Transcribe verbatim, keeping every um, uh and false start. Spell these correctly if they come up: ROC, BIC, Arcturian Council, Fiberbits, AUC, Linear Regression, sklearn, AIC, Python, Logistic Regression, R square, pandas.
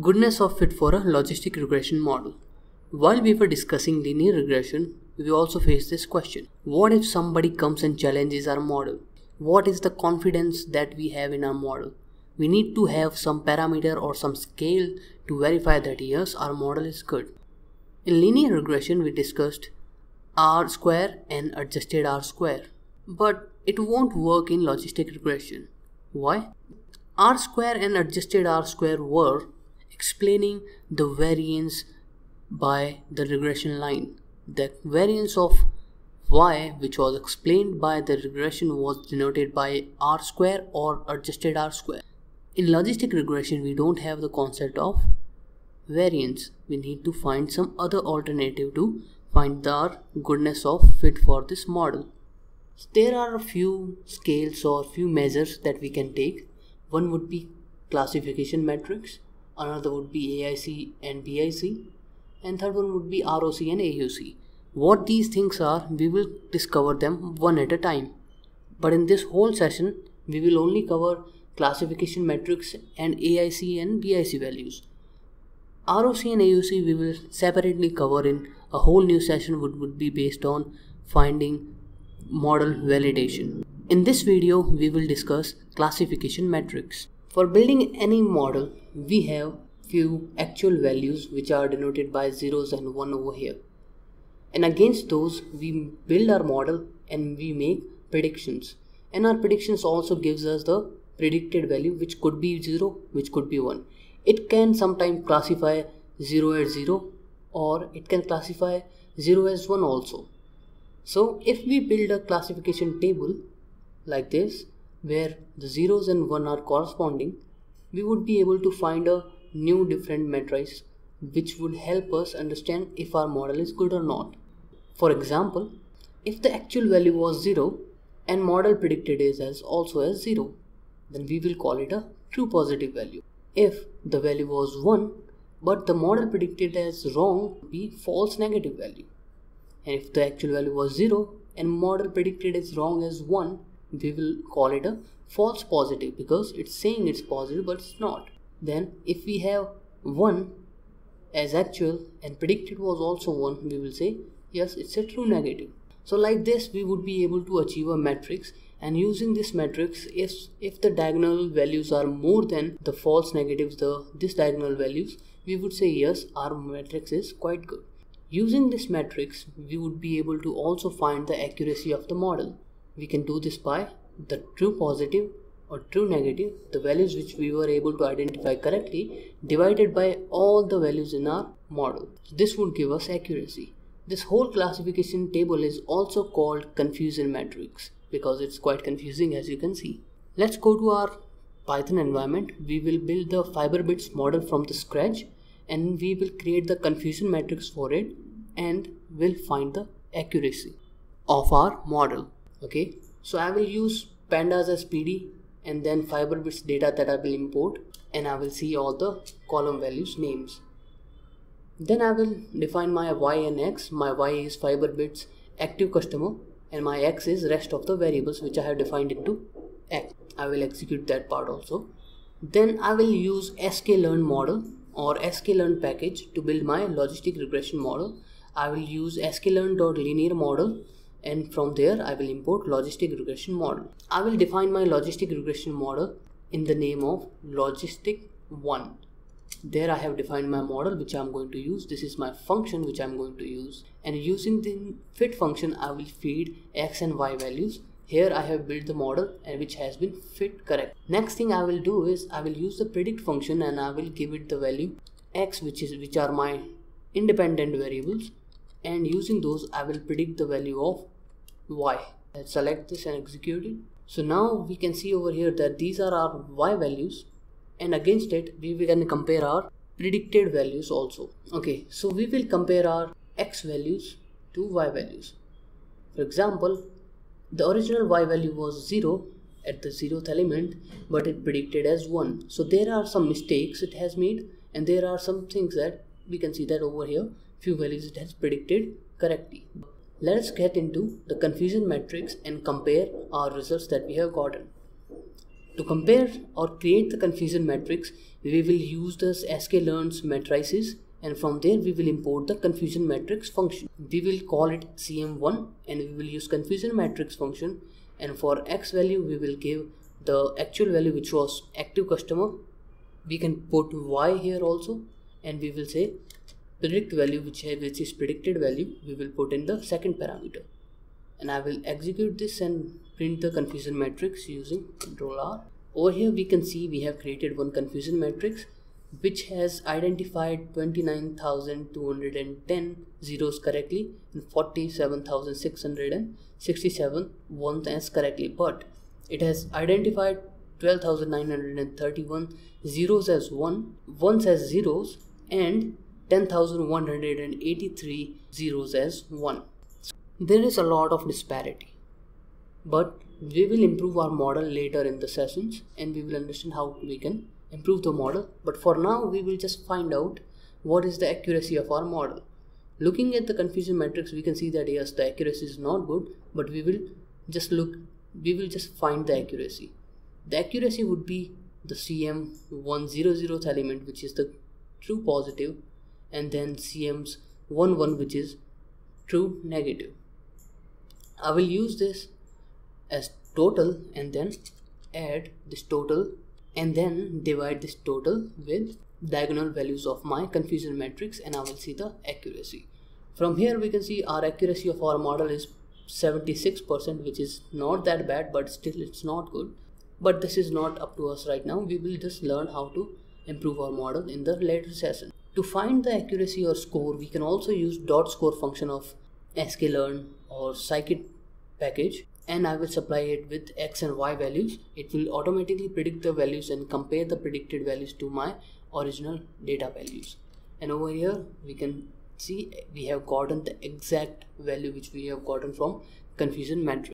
Goodness of fit for a logistic regression model. While we were discussing linear regression, we also faced this question. What if somebody comes and challenges our model? What is the confidence that we have in our model? We need to have some parameter or some scale to verify that yes, our model is good. In linear regression, we discussed R square and adjusted R square. But it won't work in logistic regression. Why? R square and adjusted R square were explaining the variance by the regression line. The variance of y, which was explained by the regression, was denoted by R square or adjusted R square. In logistic regression, we don't have the concept of variance. We need to find some other alternative to find the goodness of fit for this model. There are a few scales or few measures that we can take. One would be classification matrix, another would be A I C and B I C, and third one would be R O C and A U C. What these things are, we will discover them one at a time. But in this whole session, we will only cover classification matrix and A I C and B I C values. R O C and A U C we will separately cover in a whole new session, which would be based on finding model validation. In this video, we will discuss classification matrix. For building any model, we have few actual values which are denoted by zeros and one over here. And against those, we build our model and we make predictions. And our predictions also gives us the predicted value, which could be zero, which could be one. It can sometimes classify zero as zero, or it can classify zero as one also. So if we build a classification table like this, where the zeros and one are corresponding, we would be able to find a new different matrix which would help us understand if our model is good or not. For example, if the actual value was zero and model predicted is as also as zero, then we will call it a true positive value. If the value was one but the model predicted as wrong, would be false negative value. And if the actual value was zero and model predicted as wrong as one, we will call it a false positive, because it's saying it's positive but it's not. Then if we have one as actual and predicted was also one, we will say yes, it's a true negative. So like this, we would be able to achieve a matrix, and using this matrix, if, if the diagonal values are more than the false negatives, the this diagonal values, we would say yes, our matrix is quite good. Using this matrix, we would be able to also find the accuracy of the model. We can do this by the true positive or true negative, the values which we were able to identify correctly, divided by all the values in our model. This would give us accuracy. This whole classification table is also called confusion matrix, because it's quite confusing, as you can see. Let's go to our Python environment. We will build the Fiberbits model from the scratch, and we will create the confusion matrix for it, and we'll find the accuracy of our model. Okay, so I will use pandas as P D, and then Fiberbits data that I will import, and I will see all the column values names. Then I will define my y and x. My y is Fiberbits active customer, and my x is rest of the variables which I have defined into x. I will execute that part also. Then I will use sklearn model or sklearn package to build my logistic regression model. I will use sklearn.linear model, and from there I will import logistic regression model. I will define my logistic regression model in the name of logistic one. There I have defined my model which I am going to use. This is my function which I am going to use, and using the fit function I will feed x and y values. Here I have built the model and which has been fit correct. Next thing I will do is I will use the predict function, and I will give it the value x, which is which are my independent variables, and using those I will predict the value of y. Let's select this and execute it. So now we can see over here that these are our y values, and against it we can compare our predicted values also. Okay, so we will compare our x values to y values. For example, the original y value was zero at the zeroth element, but it predicted as one. So there are some mistakes it has made, and there are some things that we can see that over here few values it has predicted correctly. Let us get into the confusion matrix and compare our results that we have gotten. To compare or create the confusion matrix, we will use the sklearn's matrices, and from there we will import the confusion matrix function. We will call it C M one and we will use confusion matrix function, and for x value we will give the actual value which was active customer. We can put y here also, and we will say predict value which has which is predicted value we will put in the second parameter. And I will execute this and print the confusion matrix using control R. Over here we can see we have created one confusion matrix which has identified twenty-nine thousand two hundred ten zeros correctly and forty-seven thousand six hundred sixty-seven ones as correctly, but it has identified twelve thousand nine hundred thirty-one zeros as one, ones as zeros, and ten thousand one hundred eighty-three zeros as one. So there is a lot of disparity, but we will improve our model later in the sessions and we will understand how we can improve the model. But for now we will just find out what is the accuracy of our model. Looking at the confusion matrix, we can see that yes, the accuracy is not good, but we will just look we will just find the accuracy. The accuracy would be the C M one hundred element, which is the true positive, and then C M's eleven, which is true negative. I will use this as total and then add this total and then divide this total with diagonal values of my confusion matrix, and I will see the accuracy. From here we can see our accuracy of our model is seventy-six percent, which is not that bad, but still it's not good. But this is not up to us right now. We will just learn how to improve our model in the later session. To find the accuracy or score, we can also use dot score function of sklearn or scikit package, and I will supply it with x and y values. It will automatically predict the values and compare the predicted values to my original data values. And over here we can see we have gotten the exact value which we have gotten from confusion matrix.